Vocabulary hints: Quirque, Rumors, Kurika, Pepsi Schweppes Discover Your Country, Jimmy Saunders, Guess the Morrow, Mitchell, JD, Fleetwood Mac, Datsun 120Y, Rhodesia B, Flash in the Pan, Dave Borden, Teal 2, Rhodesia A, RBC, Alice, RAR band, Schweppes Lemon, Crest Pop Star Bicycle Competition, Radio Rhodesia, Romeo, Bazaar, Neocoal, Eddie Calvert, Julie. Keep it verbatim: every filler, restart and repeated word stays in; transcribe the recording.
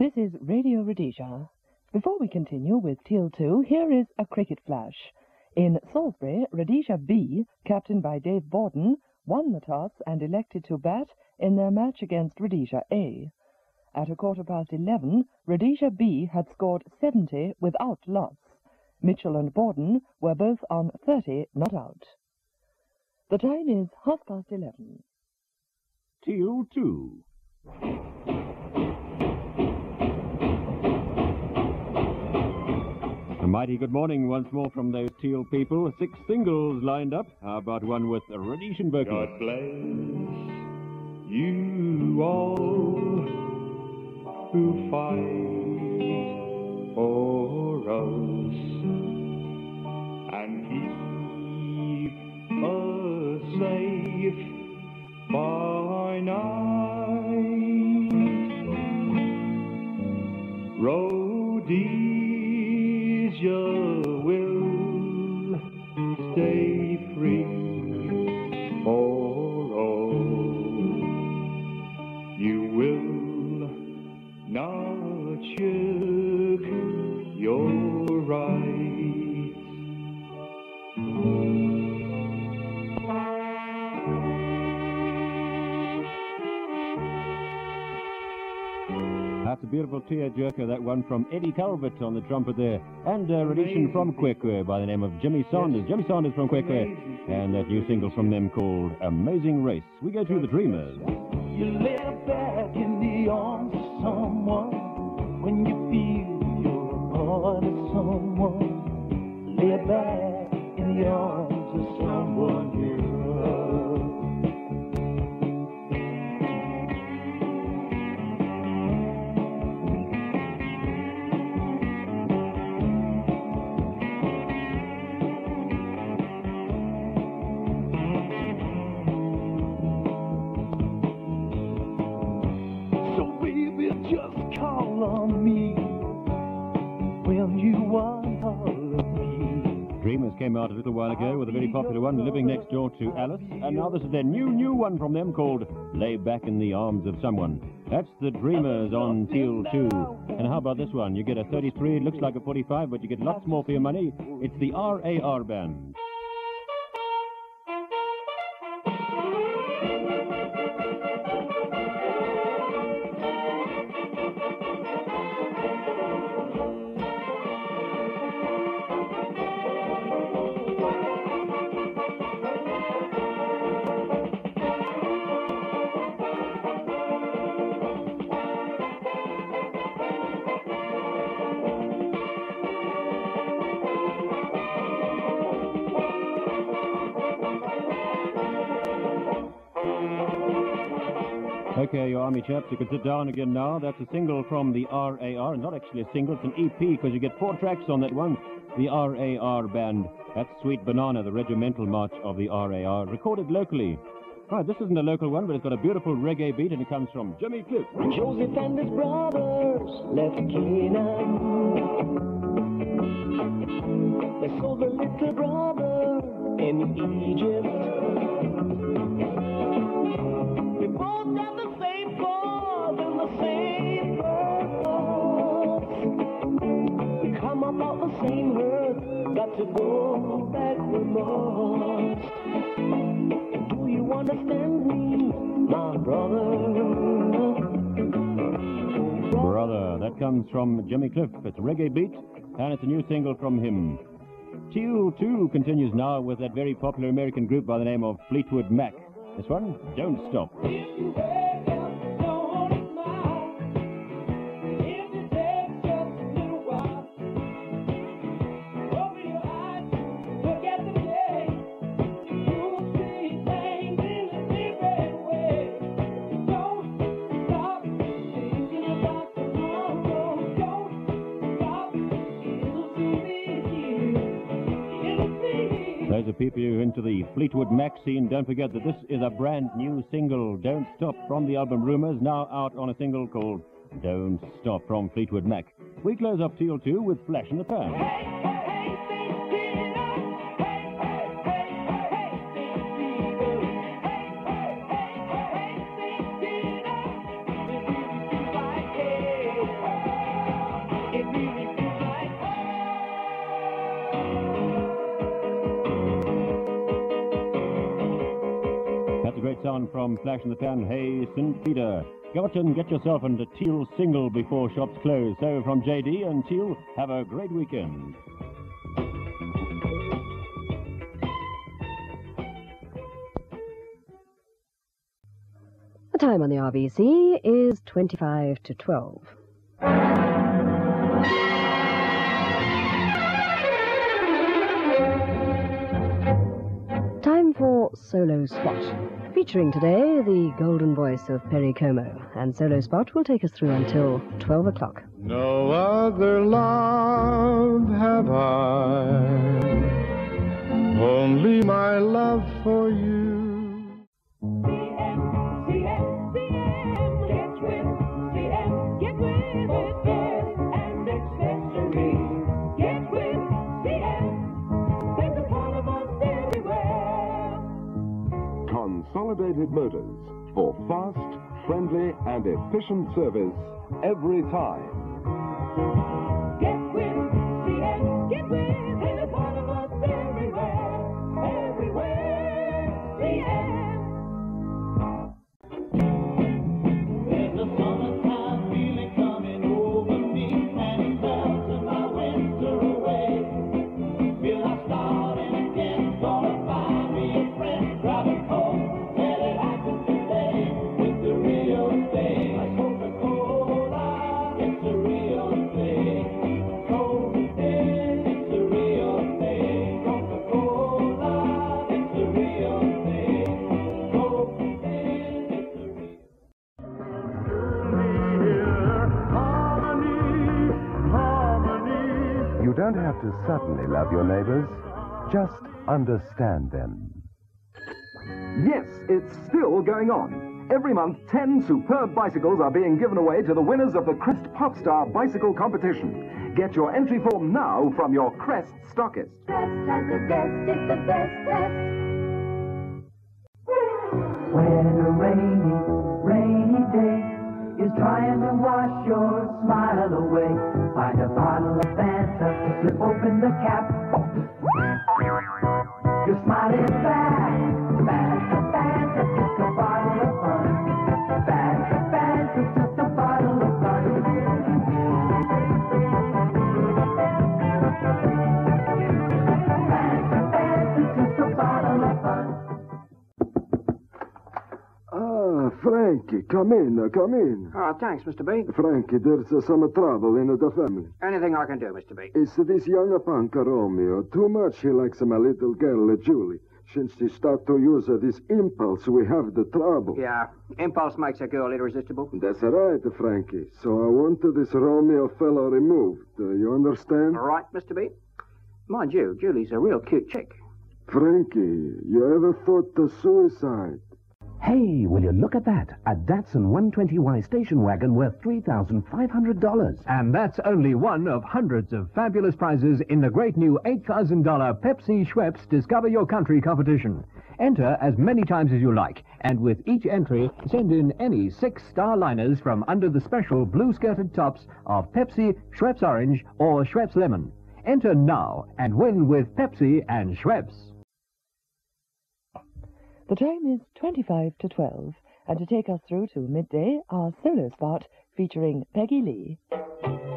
This is Radio Rhodesia. Before we continue with Teal two, here is a cricket flash. In Salisbury, Rhodesia B, captained by Dave Borden, won the toss and elected to bat in their match against Rhodesia A. At a quarter past eleven, Rhodesia B had scored seventy without loss. Mitchell and Borden were both on thirty not out. The time is half past eleven. Teal two. A mighty good morning once more from those Teal people. Six singles lined up. How about one with a Rhodesian vocalist? God bless you all who fight for us and keep us safe by night. Rhodesia will stay free for all. You will now check your rights. That's a beautiful tearjerker, that one from Eddie Calvert on the trumpet there, and a Rhodesian from Quirque by the name of Jimmy Saunders. Jimmy Saunders from Quirque, and that new single from them called Amazing Race. We go to the Dreamers. You live back in the arms of someone when you feel you're a part of someone. Lay back in the arms of someone you love. Rumors came out a little while ago with a very popular one, Living Next Door to Alice, and now this is their new, new one from them called Lay Back in the Arms of Someone. That's the Dreamers on Teal two. And how about this one? You get a thirty-three, it looks like a forty-five, but you get lots more for your money. It's the R A R band. Okay, your army chaps, you can sit down again now. That's a single from the R A R. Not actually a single, it's an E P, because you get four tracks on that one. The R A R band. That's Sweet Banana, the regimental march of the R A R, recorded locally. All right, this isn't a local one, but it's got a beautiful reggae beat, and it comes from Jimmy Cliff. Joseph and his brothers left Canaan. They sold their little brother in Egypt. They both have the same cause and the same purpose. We come up out the same earth, got to go back with us. Do you understand me, my brother? Brother, that comes from Jimmy Cliff. It's a reggae beat, and it's a new single from him. Teal two continues now with that very popular American group by the name of Fleetwood Mac. This one, Don't Stop. You into the Fleetwood Mac scene. Don't forget that this is a brand new single, Don't Stop, from the album Rumors, now out on a single called Don't Stop from Fleetwood Mac. We close up Teal two with Flash in the Pan. Hey! on from Flash in the Pan. Hey, Saint Peter, go out and get yourself into Teal single before shops close. So from J D and Teal, have a great weekend. The time on the R B C is twenty-five to twelve. Time for Solo Spot, featuring today the golden voice of Perry Como, and Solo Spot will take us through until twelve o'clock. No other love have I, only my love for you. Consolidated Motors, for fast, friendly and efficient service every time. Get with C M, get with in a part of us everywhere, everywhere, C M. There's a summertime feeling coming over me, and it melts my winter away. Feel I'm starting again, gonna find me a friend, grab a coat. You don't have to suddenly love your neighbors, just understand them. Yes, it's still going on. Every month, ten superb bicycles are being given away to the winners of the Crest Pop Star Bicycle Competition. Get your entry form now from your Crest stockist. Crest has the best, it's the best, Crest. When a rainy, rainy day is trying to wash your smile away, find a bottle of Fanta. Flip open the cap. You're smiling back. Back, back, it's just a bottle of fun. Back, back, it's just a bottle of fun. Back, back, it's just a bottle of fun. Ah, Frankie, come in, come in. Ah, oh, thanks, Mister B. Frankie, there's uh, some trouble in the family. Anything I can do, Mister B. It's this young punk, Romeo. Too much he likes my little girl, Julie. Since she start to use uh, this impulse, we have the trouble. Yeah, impulse makes a girl irresistible. That's right, Frankie. So I want this Romeo fellow removed. Uh, you understand? All right, Mister B. Mind you, Julie's a real cute chick. Frankie, you ever thought of suicide? Hey, will you look at that? A Datsun one twenty Y station wagon worth three thousand five hundred dollars. And that's only one of hundreds of fabulous prizes in the great new eight thousand dollar Pepsi Schweppes Discover Your Country competition. Enter as many times as you like, and with each entry, send in any six star liners from under the special blue-skirted tops of Pepsi, Schweppes Orange, or Schweppes Lemon. Enter now and win with Pepsi and Schweppes. The time is twenty-five to twelve, and to take us through to midday, our Solo Spot featuring Peggy Lee.